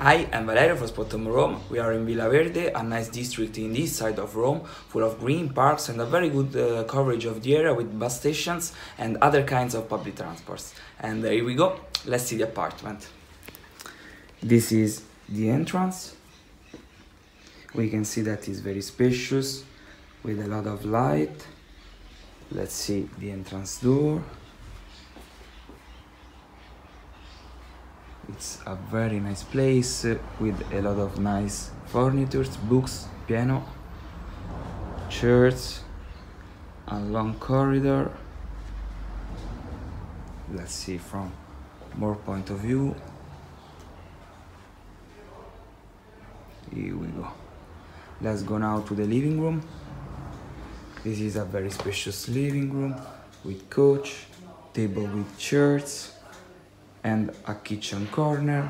I am Valerio from Spotahome, Rome. We are in Villa Verde, a nice district in this side of Rome, full of green parks and a very good coverage of the area with bus stations and other kinds of public transports. And here we go, let's see the apartment. This is the entrance. We can see that it's very spacious, with a lot of light. Let's see the entrance door. It's a very nice place with a lot of nice furniture, books, piano, chairs, a long corridor. Let's see from more point of view. Here we go. Let's go now to the living room. This is a very spacious living room with couch, table with chairs, and a kitchen corner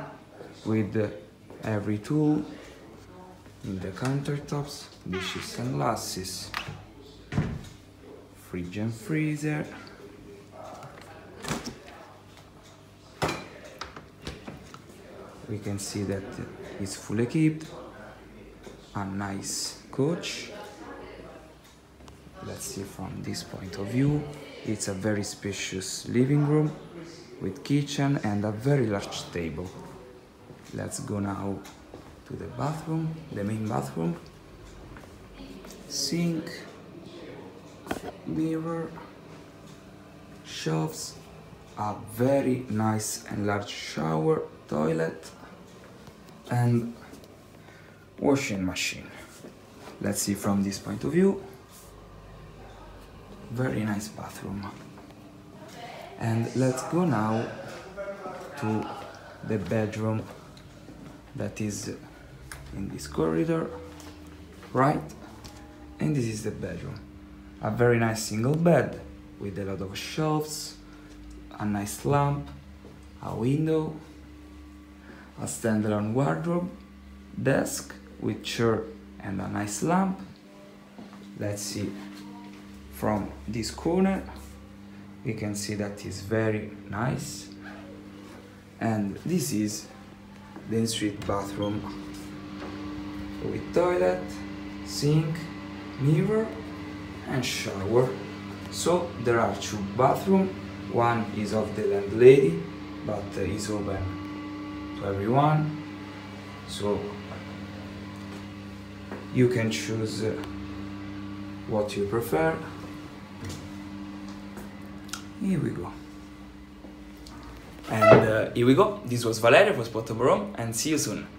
with every tool in the countertops, dishes and glasses, fridge and freezer. We can see that it's fully equipped, a nice couch. Let's see from this point of view. It's a very spacious living room with kitchen and a very large table. Let's go now to the bathroom, the main bathroom. Sink, mirror, shelves, a very nice and large shower, toilet, and washing machine. Let's see from this point of view. Very nice bathroom. And let's go now to the bedroom that is in this corridor, right? And this is the bedroom. A very nice single bed with a lot of shelves, a nice lamp, a window, a standalone wardrobe, desk with chair and a nice lamp. Let's see from this corner. We can see that it's very nice. And this is the ensuite bathroom with toilet, sink, mirror and shower. So there are two bathrooms. One is of the landlady, but is open to everyone. So you can choose what you prefer. Here we go. And here we go. This was Valerio for Spotahome, and see you soon.